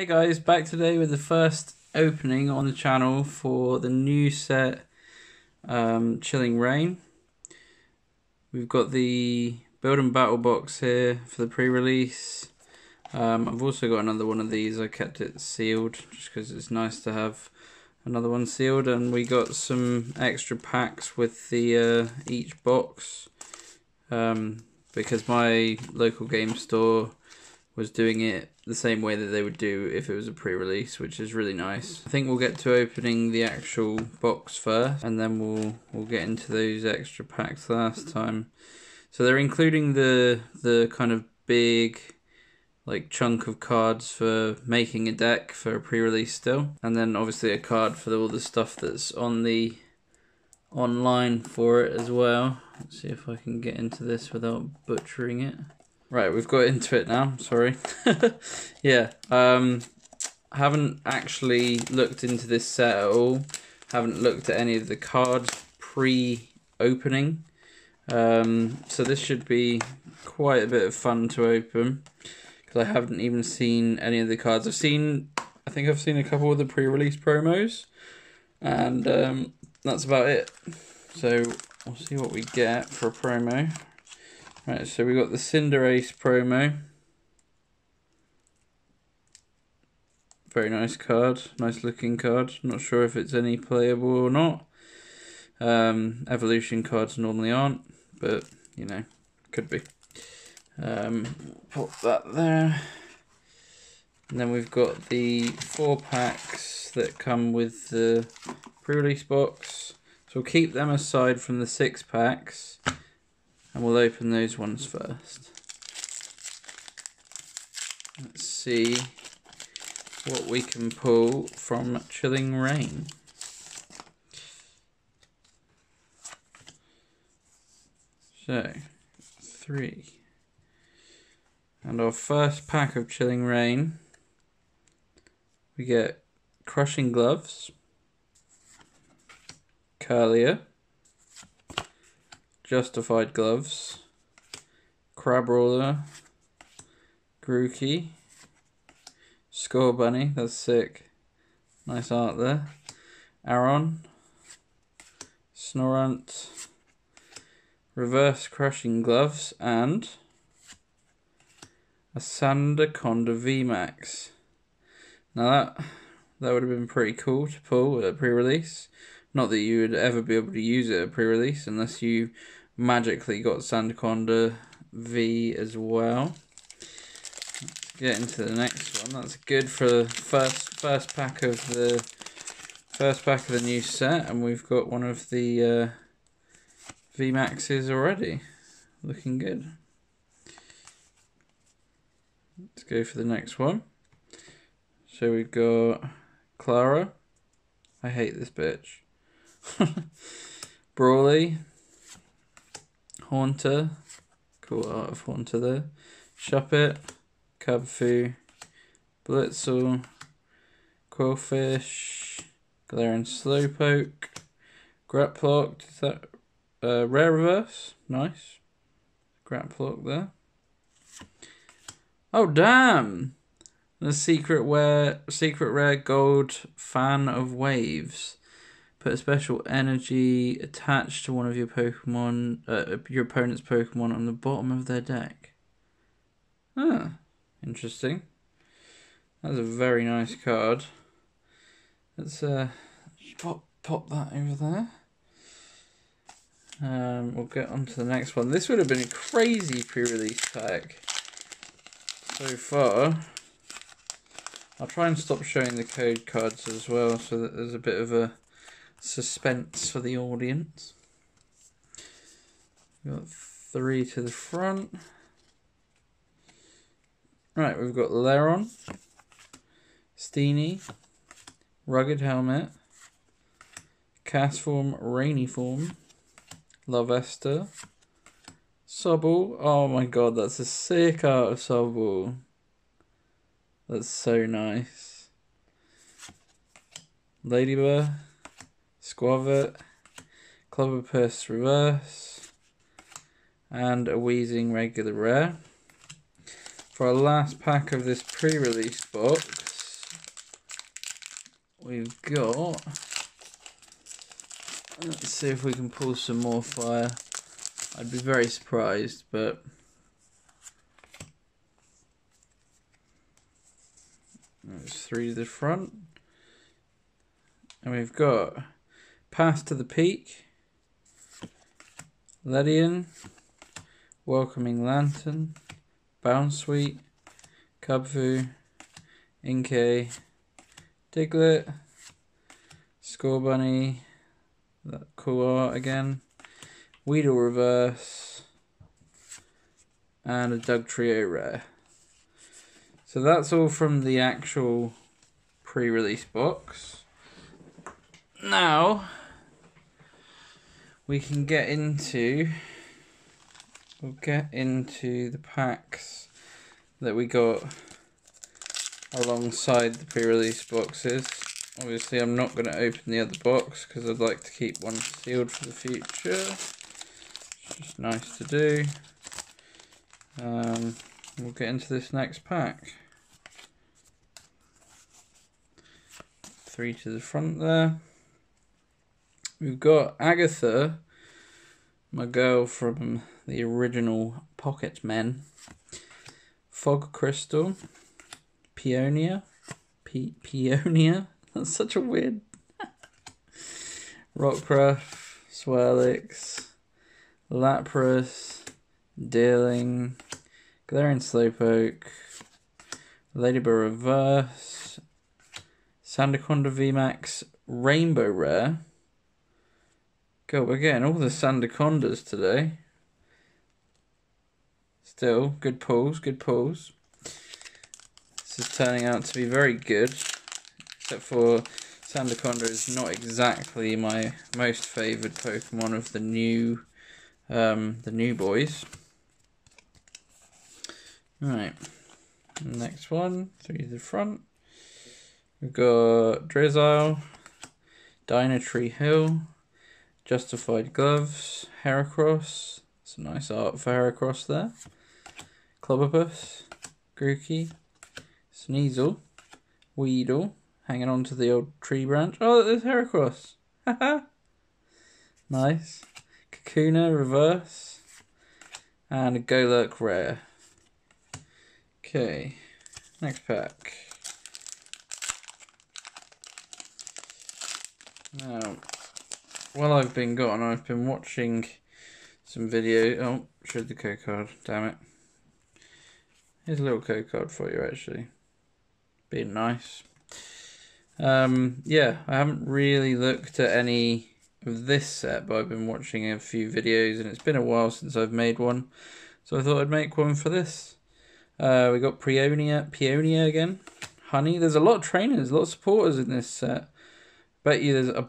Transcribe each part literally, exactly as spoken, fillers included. Hey guys, back today with the first opening on the channel for the new set, um, Chilling Reign. We've got the Build and Battle box here for the pre-release. Um, I've also got another one of these. I kept it sealed just because it's nice to have another one sealed, and we got some extra packs with the uh, each box um, because my local game store was doing it the same way that they would do if it was a pre-release, which is really nice. I think we'll get to opening the actual box first, and then we'll we'll get into those extra packs last time. So they're including the the kind of big like chunk of cards for making a deck for a pre-release still, and then obviously a card for all the stuff that's on the online for it as well. Let's see if I can get into this without butchering it. Right, we've got into it now, sorry. Yeah, um, haven't actually looked into this set at all. Haven't looked at any of the cards pre-opening. Um, so this should be quite a bit of fun to open, because I haven't even seen any of the cards. I've seen, I think I've seen a couple of the pre-release promos, and um, that's about it. So we'll see what we get for a promo. Right, so we got the Cinderace promo. Very nice card, nice looking card. Not sure if it's any playable or not. Um, evolution cards normally aren't, but you know, could be. Um, put that there. And then we've got the four packs that come with the pre-release box. So we'll keep them aside from the six packs, and we'll open those ones first. Let's see what we can pull from Chilling Reign. So, three. And our first pack of Chilling Reign, we get Crushing Gloves, Curlier, Justified Gloves, Crab Roller, Grookey, Scorbunny, that's sick, nice art there, Aaron, Snorant, Reverse Crushing Gloves, and a Sandaconda V MAX. Now that, that would have been pretty cool to pull at a pre-release. Not that you would ever be able to use it at pre-release unless you magically got Sandaconda V as well. Let's get into the next one. That's good for first first pack of the first pack of the new set, and we've got one of the uh, V MAXes already. Looking good. Let's go for the next one. So we've got Clara. I hate this bitch. Broly, Haunter, cool art of Haunter there, Shuppet, Kubfu, Blitzle, Qwilfish, Galarian Slowpoke, Grapploct, is that uh, Rare Reverse? Nice. Grapploct there. Oh damn! The secret rare, secret rare gold Fan of Waves. Put a special energy attached to one of your Pokemon, uh, your opponent's Pokemon, on the bottom of their deck. Ah, interesting. That's a very nice card. Let's uh, pop pop that over there. Um, we'll get on to the next one. This would have been a crazy pre-release pack so far. I'll try and stop showing the code cards as well, so that there's a bit of a suspense for the audience. We've got three to the front. Right, we've got Leron, Steenie, Rugged Helmet, Castform, Rainy Form, Lovester, Sobble. Oh my god, that's a sick art of Sobble. That's so nice. Ladybird, Squavert, Clobbopus Reverse, and a Weezing regular rare. For our last pack of this pre-release box, we've got. Let's see if we can pull some more fire. I'd be very surprised, but there's three to the front. And we've got Path to the Peak, Ledian, Welcoming Lantern, Bounsweet, Kubfu, Inkay, Diglett, Scorbunny, that cool art again, Weedle Reverse, and a Dugtrio Rare. So that's all from the actual pre-release box. Now we can get into we'll get into the packs that we got alongside the pre-release boxes. Obviously I'm not going to open the other box because I'd like to keep one sealed for the future. It's just nice to do. Um, we'll get into this next pack. Three to the front there. We've got Agatha, my girl from the original Pocket Men. Fog Crystal, Peonia, Pe Peonia. That's such a weird. Rockruff, Swirlix, Lapras, Deerling, Galarian Slowpoke, Delibird Reverse, Sandaconda V MAX Rainbow Rare. God, we're getting all the Sandacondas today. Still, good pulls, good pulls. This is turning out to be very good. Except for Sandaconda is not exactly my most favoured Pokemon of the new, um, the new boys. Alright, next one, three to the front. We've got Drizzile, Dynatree Hill, Justified Gloves, Heracross, some nice art for Heracross there, Clobbopus, Grookey, Sneasel, Weedle, hanging on to the old tree branch. Oh, there's Heracross! Haha! Nice. Kakuna, Reverse, and a Golurk Rare. Okay, next pack. Now, while I've been gone, I've been watching some video. Oh, showed the code card, damn it. Here's a little code card for you, actually. Being nice. Um, yeah, I haven't really looked at any of this set, but I've been watching a few videos, and it's been a while since I've made one. So I thought I'd make one for this. Uh, we got Peonia, Peonia again. Honey. There's a lot of trainers, a lot of supporters in this set. Bet you there's a...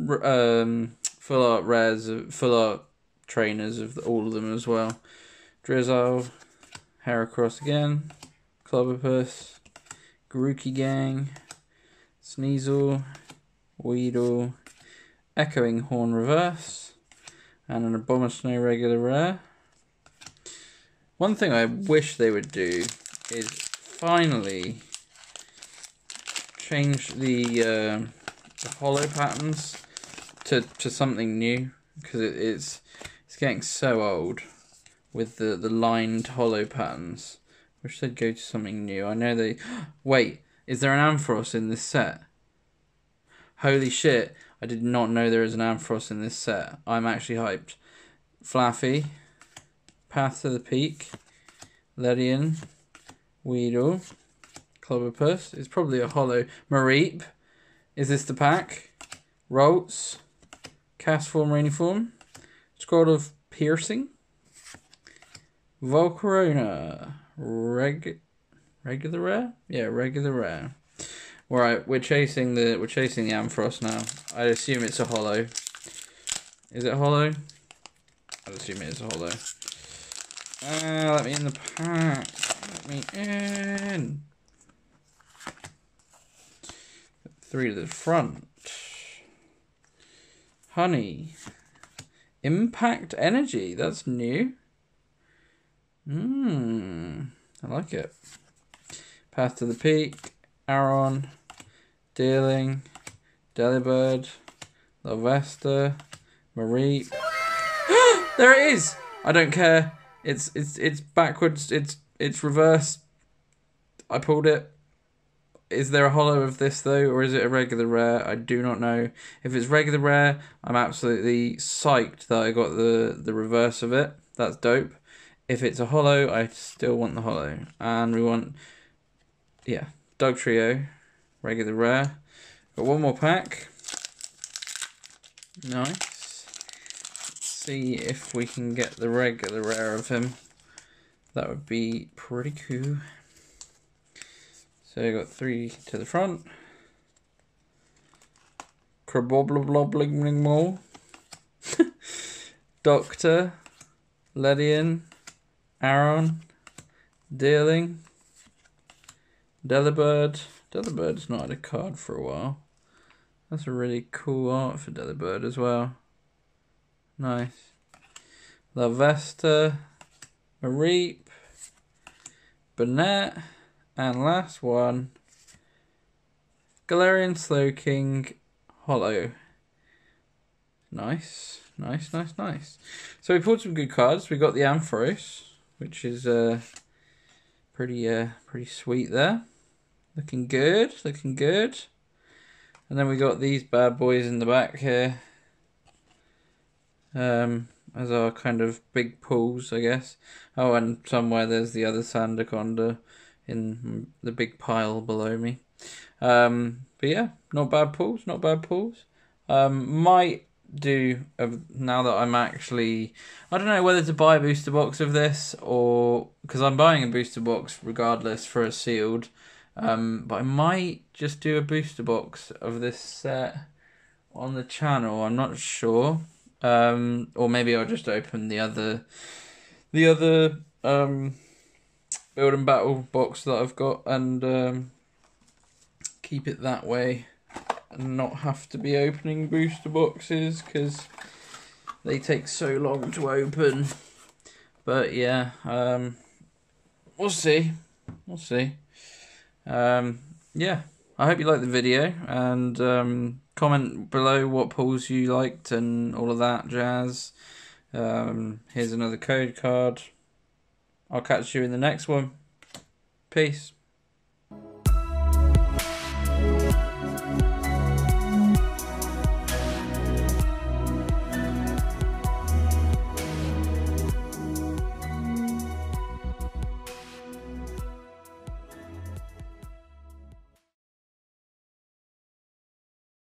Um, full art rares, full art trainers of all of them as well. Drizzile, Heracross again, Clobbopus, Grookey Gang, Sneasel, Weedle, Echoing Horn Reverse, and an Abomasnow regular rare. One thing I wish they would do is finally change the, uh, the holo patterns to to something new, because it, it's it's getting so old with the the lined holo patterns. Wish they'd go to something new. I know they. Wait, is there an Ampharos in this set? Holy shit! I did not know there is an Ampharos in this set. I'm actually hyped. Flaffy, Path to the Peak, Ledian, Weedle, Clobbopus. It's probably a holo. Mareep. Is this the pack? Rolts, Castform Rainiform, Scroll of Piercing, Volcarona, Reg regular rare? Yeah, regular rare. Alright, we're chasing the we're chasing the Ampharos now. I assume it's a holo. Is it holo? I'd assume it is a holo. Ah, uh, let me in the pack. Let me in. Three to the front. Honey. Impact Energy. That's new. Mmm. I like it. Path to the Peak. Aaron. Dealing, Delibird, Lovester, Marie. There it is! I don't care. It's it's it's backwards, it's it's reverse. I pulled it. Is there a holo of this though, or is it a regular rare? I do not know. If it's regular rare, I'm absolutely psyched that I got the, the reverse of it. That's dope. If it's a holo, I still want the holo. And we want, yeah, Dugtrio, regular rare. Got one more pack. Nice. Let's see if we can get the regular rare of him. That would be pretty cool. So I got three to the front. Craboblobling more. Doctor, Ledian, Aaron, Dealing, Delibird. Delibird's not had a card for a while. That's a really cool art for Delibird as well. Nice. Lavesta, Mareep, Burnett. And last one, Galarian Slowpoke holo. Nice, nice, nice, nice. So we pulled some good cards. We got the Ampharos, which is uh, pretty, uh, pretty sweet there. Looking good, looking good. And then we got these bad boys in the back here, um, as our kind of big pulls, I guess. Oh, and somewhere there's the other Sandaconda in the big pile below me. Um, but yeah, not bad pulls, not bad pulls. Um, might do, uh, now that I'm actually, I don't know whether to buy a booster box of this, or, because I'm buying a booster box regardless for a sealed, um, but I might just do a booster box of this set on the channel, I'm not sure. Um, or maybe I'll just open the other, the other, um, Build and Battle box that I've got and um, keep it that way and not have to be opening booster boxes because they take so long to open. But yeah, um, we'll see, we'll see. Um, yeah, I hope you liked the video and um, comment below what pulls you liked and all of that jazz. Um, here's another code card. I'll catch you in the next one. Peace.